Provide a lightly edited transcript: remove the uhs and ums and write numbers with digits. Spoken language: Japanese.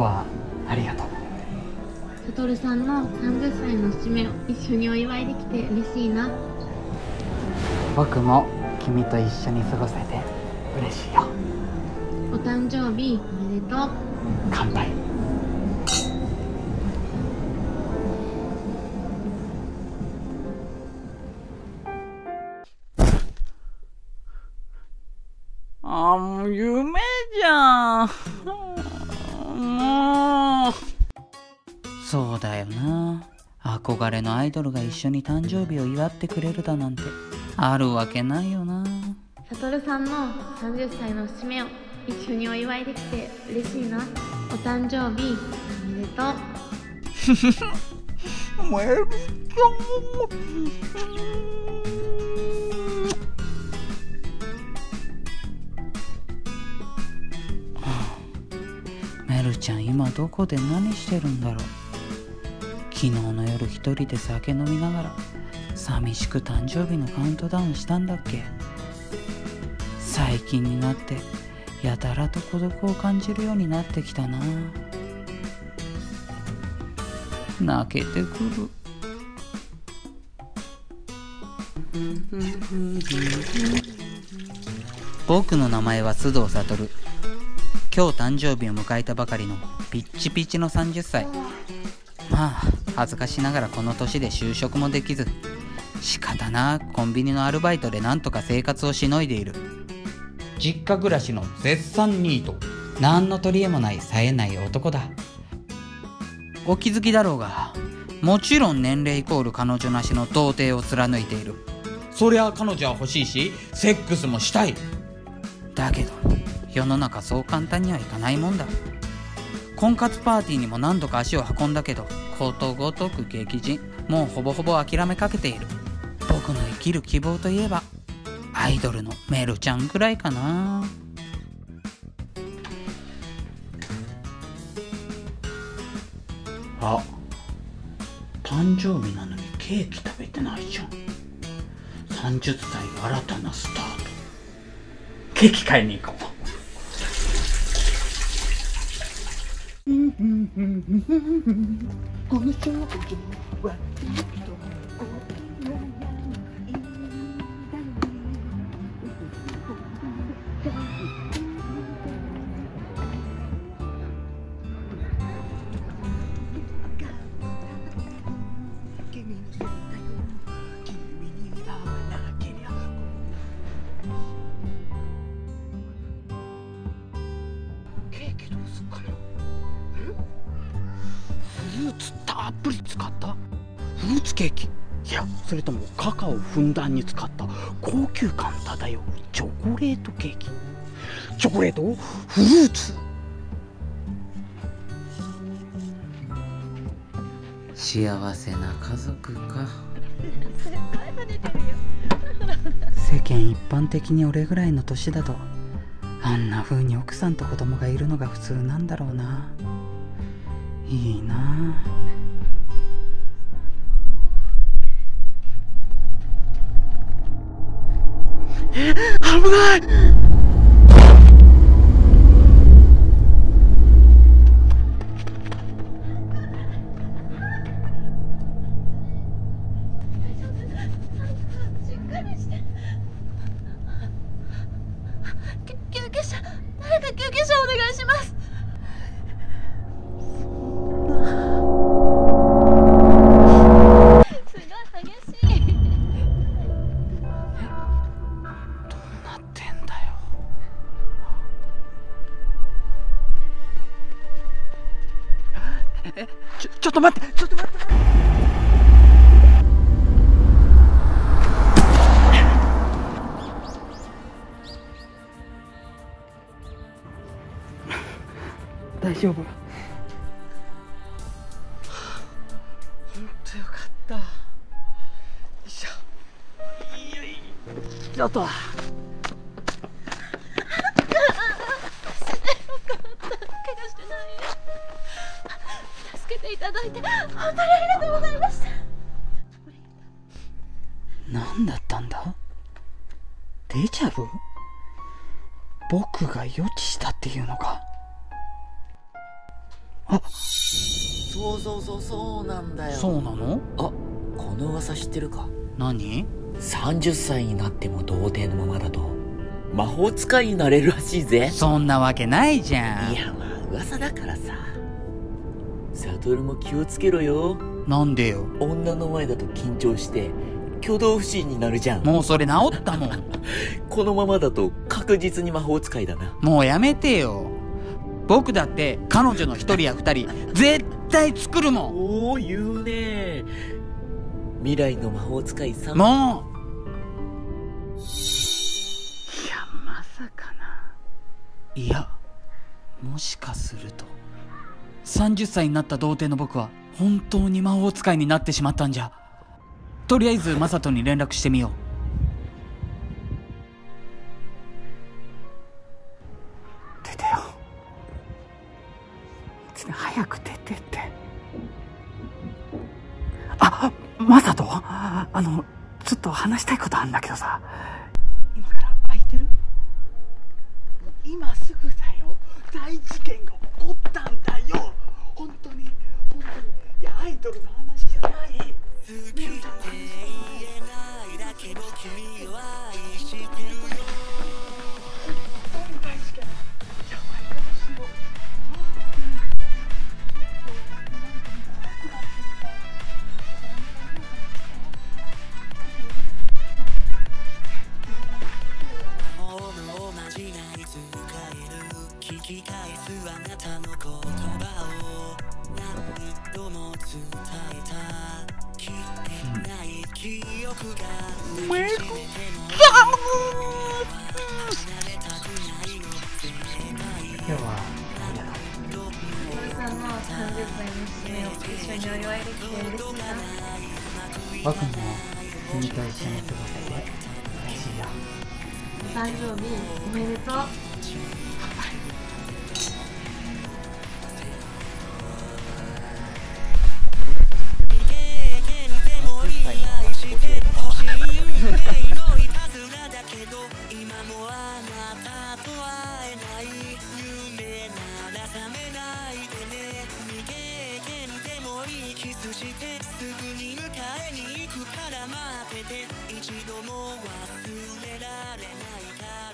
はありがとう。悟さんの30歳の節目を一緒にお祝いできて嬉しいな。僕も君と一緒に過ごせて嬉しいよ。お誕生日おめでとう。乾杯。ああ、もう夢じゃん。もうそうだよな。憧れのアイドルが一緒に誕生日を祝ってくれるだなんてあるわけないよな。サトルさんの30歳の節目を一緒にお祝いできて嬉しいな。お誕生日おめでとう。ふふふ、おめでとう。メルちゃん今どこで何してるんだろう。昨日の夜一人で酒飲みながら寂しく誕生日のカウントダウンしたんだっけ。最近になってやたらと孤独を感じるようになってきたな。泣けてくる。僕の名前は須藤悟。今日誕生日を迎えたばかりのピッチピチの30歳。まあ恥ずかしながらこの年で就職もできず、仕方なくコンビニのアルバイトでなんとか生活をしのいでいる。実家暮らしの絶賛ニート。何の取り柄もない冴えない男だ。お気づきだろうが、もちろん年齢イコール彼女なしの童貞を貫いている。そりゃ彼女は欲しいし、セックスもしたい。だけど世の中そう簡単にはいかないもんだ。婚活パーティーにも何度か足を運んだけど、ことごとく激甚。もうほぼほぼ諦めかけている。僕の生きる希望といえばアイドルのメルちゃんくらいかな。あ、誕生日なのにケーキ食べてないじゃん。30歳新たなスタート。ケーキ買いに行こう。お店の時はたっぷり使ったフルーツケーキ、いやそれともカカオをふんだんに使った高級感漂うチョコレートケーキ。チョコレートフルーツ。幸せな家族か。世間一般的に俺ぐらいの年だとあんな風に奥さんと子供がいるのが普通なんだろうな。いいなあ。危ない。救急車、誰か救急車お願いします。ちょっと待って。大丈夫。本当よかった。よいしょ。よいしょと。いただいて本当にありがとうございました。何だったんだ？デジャブ？僕が予知したっていうのか。あ、そうなんだよ。そうなの？あ、この噂知ってるか？何？30歳になっても童貞のままだと魔法使いになれるらしいぜ。そんなわけないじゃん。いや、まあ噂だからさ。サトルも気をつけろよ。なんでよ？女の前だと緊張して挙動不審になるじゃん。もうそれ治ったもん。このままだと確実に魔法使いだな。もうやめてよ。僕だって彼女の一人や二人絶対作るもん。おお、言うね。未来の魔法使いさん。もういや、まさかな。いや、もしかすると30歳になった童貞の僕は本当に魔法使いになってしまったんじゃ。とりあえずマサトに連絡してみよう。出てよ。早く出てって。あ、マサト、ちょっと話したいことあるんだけどさ。今から空いてる？今すぐだよ。大事件が起こったんだよ。本当にいや、アイドルの話じゃない。好きで言えないだけど君を愛してるよ。魔法のまじない使える。聞き返すあなたの言葉を何度も伝えた。聞いてない記憶がめっちゃ今日は何だろう。お母さんの30歳の節目を一緒にお祝いできて嬉しいな。僕も君と一緒に過ごせて嬉しいよ。お誕生日おめでとう。一度も忘れられないか